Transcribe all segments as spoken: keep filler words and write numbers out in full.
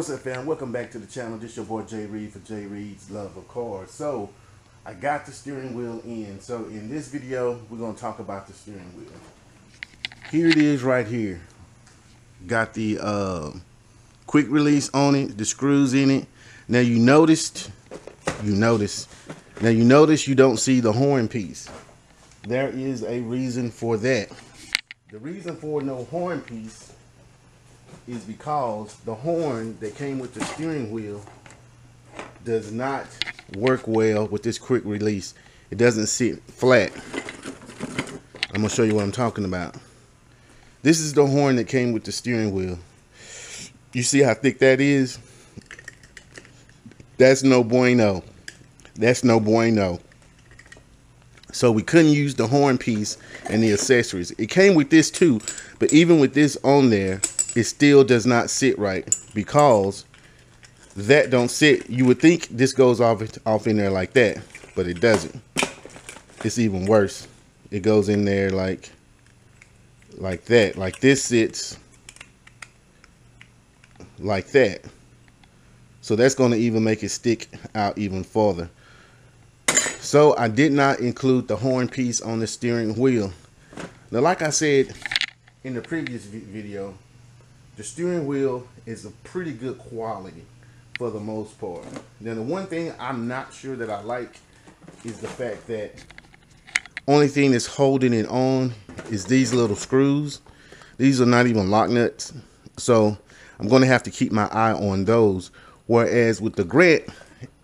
What's up, fam? Welcome back to the channel. This your boy Jay Reed for Jay Reed's Love of Cars. So I got the steering wheel in. So in this video, we're gonna talk about the steering wheel. Here it is right here. Got the uh, quick release on it, the screws in it. Now you noticed, you notice, now you notice you don't see the horn piece. There is a reason for that. The reason for no horn piece is because the horn that came with the steering wheel does not work well with this quick release. It doesn't sit flat. I'm gonna show you what I'm talking about. This is the horn that came with the steering wheel. You see how thick that is? That's no bueno. That's no bueno. So we couldn't use the horn piece and the accessories. It came with this too, but even with this on there, it still does not sit right because that don't sit. You would think this goes off off in there like that, but it doesn't. It's even worse. It goes in there like like that. Like this sits like that. So that's going to even make it stick out even further. So I did not include the horn piece on the steering wheel. Now, like I said in the previous video, the steering wheel is a pretty good quality for the most part. Now, the one thing I'm not sure that I like is the fact that only thing that's holding it on is these little screws. These are not even lock nuts. So I'm going to have to keep my eye on those. Whereas with the Grant,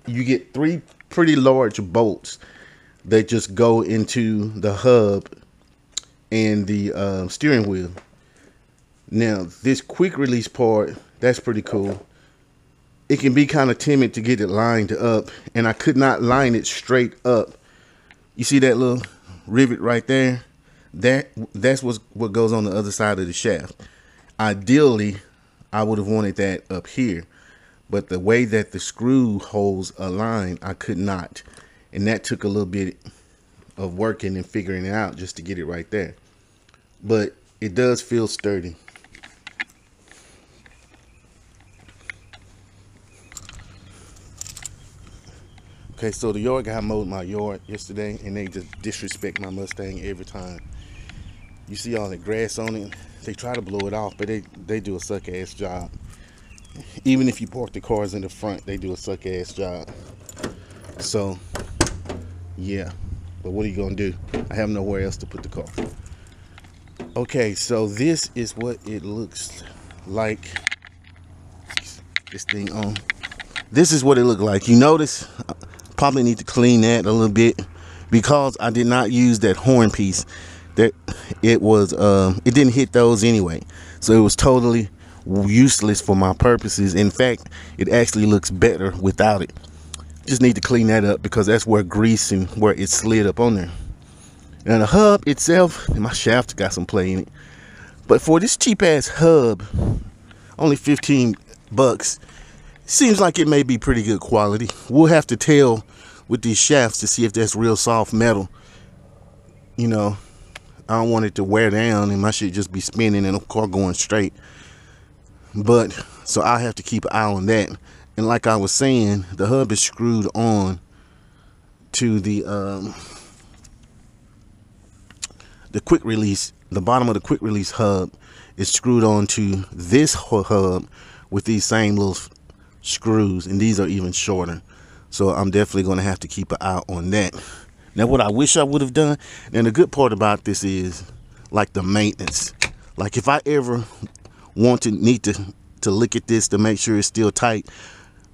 you get three pretty large bolts that just go into the hub and the uh, steering wheel. Now, this quick release part, that's pretty cool. It can be kind of timid to get it lined up, and I could not line it straight up. You see that little rivet right there? That that's what's, what goes on the other side of the shaft. Ideally, I would have wanted that up here, but the way that the screw holes align, I could not. And that took a little bit of working and figuring it out just to get it right there. But it does feel sturdy. Okay, so the yard guy mowed my yard yesterday, and they just disrespect my Mustang every time. You see all the grass on it. They try to blow it off, but they, they do a suck-ass job. Even if you park the cars in the front, they do a suck-ass job. So, yeah. But what are you going to do? I have nowhere else to put the car. Okay, so this is what it looks like. This thing on. This is what it looked like. You notice? Probably need to clean that a little bit because I did not use that horn piece. That it was um it didn't hit those anyway, so it was totally useless for my purposes. In fact, it actually looks better without it. Just need to clean that up because that's where grease and where it slid up on there. And the hub itself, and my shaft got some play in it, but for this cheap ass hub, only fifteen bucks, seems like it may be pretty good quality. We'll have to tell with these shafts to see if that's real soft metal. You know, I don't want it to wear down and my shit just be spinning and the car going straight. But so I have to keep an eye on that. And like I was saying, the hub is screwed on to the um the quick release. The bottom of the quick release hub is screwed on to this hub with these same little screws, and these are even shorter, so I'm definitely going to have to keep an eye on that. Now, what I wish I would have done, and the good part about this is, like, the maintenance. Like, if I ever want to need to to look at this to make sure it's still tight,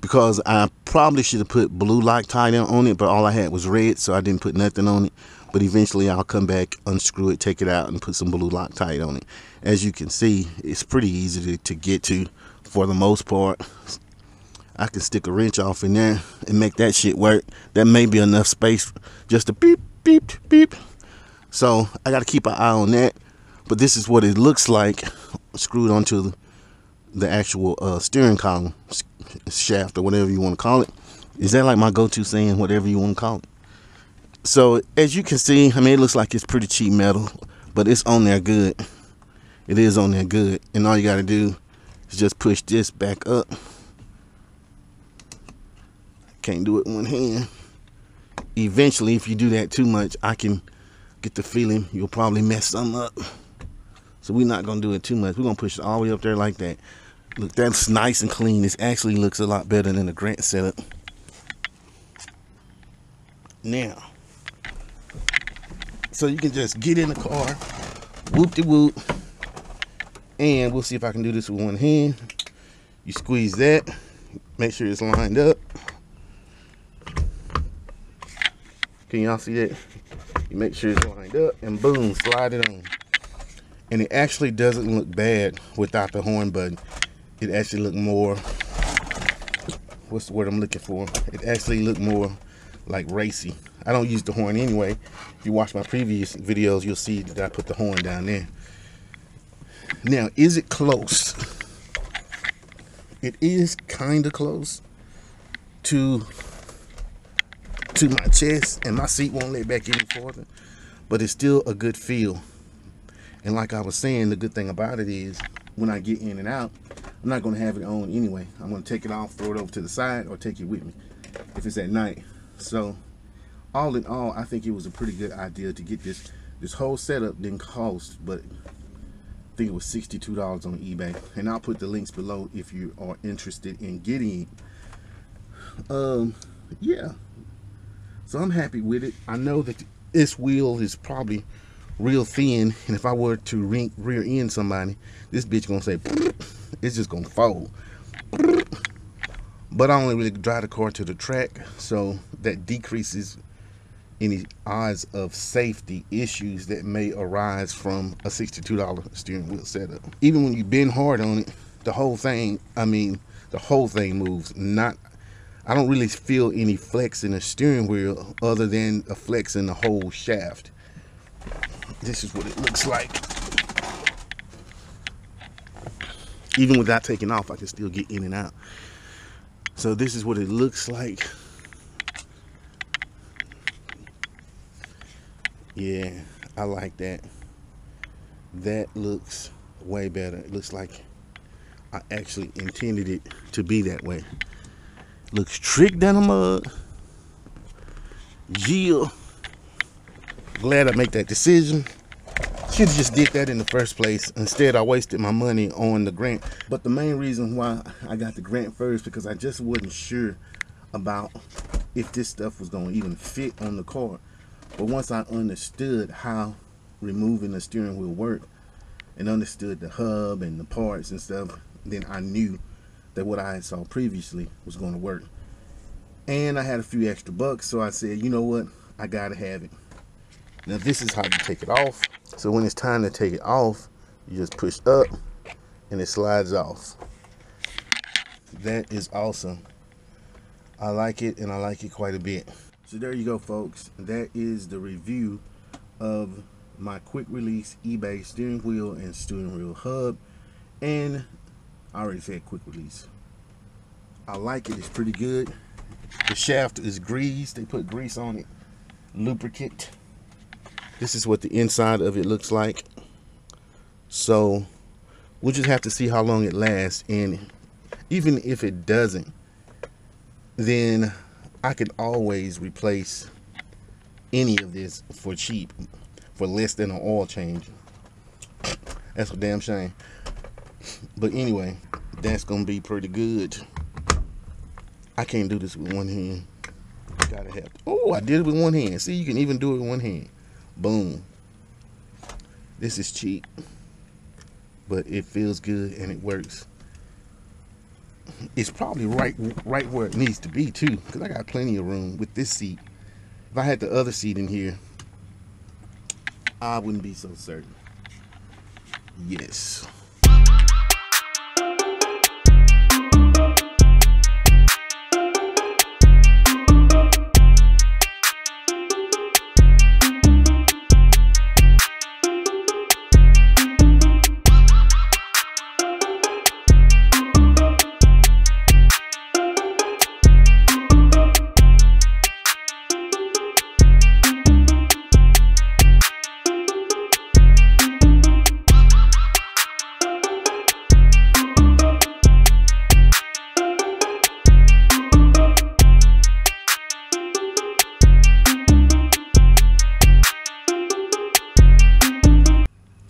because I probably should have put blue Loctite on it, but all I had was red, so I didn't put nothing on it. But eventually I'll come back, unscrew it, take it out, and put some blue Loctite on it. As you can see, it's pretty easy to, to get to for the most part. I can stick a wrench off in there and make that shit work. That may be enough space just to beep, beep, beep. So I got to keep an eye on that. But this is what it looks like screwed onto the actual uh, steering column shaft, or whatever you want to call it. Is that like my go-to saying, whatever you want to call it? So as you can see, I mean, it looks like it's pretty cheap metal, but it's on there good. It is on there good. And all you got to do is just push this back up. Can't do it in one hand. Eventually, if you do that too much, I can get the feeling you'll probably mess some up. So we're not gonna do it too much. We're gonna push it all the way up there like that. Look, that's nice and clean. This actually looks a lot better than the Grant setup. Now, so you can just get in the car, whoop-de-whoop, and we'll see if I can do this with one hand. You squeeze that, make sure it's lined up. Can y'all see that? You make sure it's lined up, and boom, slide it on. And it actually doesn't look bad without the horn button. It actually looked more, what's the word I'm looking for? It actually looked more like racy. I don't use the horn anyway. If you watch my previous videos, you'll see that I put the horn down there. Now, is it close? It is kind of close to to my chest, and my seat won't let back any farther, but it's still a good feel. And like I was saying, the good thing about it is when I get in and out, I'm not going to have it on anyway. I'm going to take it off, throw it over to the side, or take it with me if it's at night. So all in all, I think it was a pretty good idea to get this. This whole setup didn't cost, but I think it was sixty-two dollars on eBay. And I'll put the links below if you are interested in getting it. Um, yeah. So I'm happy with it. I know that this wheel is probably real thin, and if I were to re rear end somebody, this bitch gonna say, it's just gonna fold. But I only really drive the car to the track, so that decreases any odds of safety issues that may arise from a sixty-two dollar steering wheel setup. Even when you bend hard on it, the whole thing, I mean, the whole thing moves. Not, I don't really feel any flex in the steering wheel other than a flex in the whole shaft. This is what it looks like. Even without taking off, I can still get in and out. So this is what it looks like. Yeah, I like that. That looks way better. It looks like I actually intended it to be that way. Looks trick down the mud. Jill. Glad I made that decision. Should have just did that in the first place. Instead, I wasted my money on the Grant. But the main reason why I got the Grant first, because I just wasn't sure about if this stuff was going to even fit on the car. But once I understood how removing the steering wheel worked and understood the hub and the parts and stuff, then I knew that what I had saw previously was going to work. And I had a few extra bucks, so I said, you know what? I got to have it. Now this is how you take it off. So when it's time to take it off, you just push up and it slides off. That is awesome. I like it, and I like it quite a bit. So there you go, folks. That is the review of my quick release eBay steering wheel and steering wheel hub. And I already said quick release. I like it. It's pretty good. The shaft is greased. They put grease on it. Lubricant. This is what the inside of it looks like. So we'll just have to see how long it lasts. And even if it doesn't, then I could always replace any of this for cheap, for less than an oil change. That's a damn shame. But anyway, that's gonna be pretty good. I can't do this with one hand. Gotta have to. Oh, I did it with one hand. See, you can even do it with one hand. Boom. This is cheap, but it feels good and it works. It's probably right right where it needs to be too, because I got plenty of room with this seat. If I had the other seat in here, I wouldn't be so certain. Yes.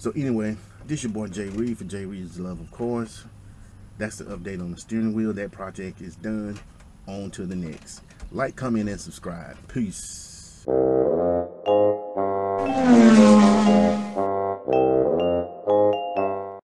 So anyway, this your boy Jay Reed for Jay Reed's Love, of course. That's the update on the steering wheel. That project is done. On to the next. Like, comment, and subscribe. Peace.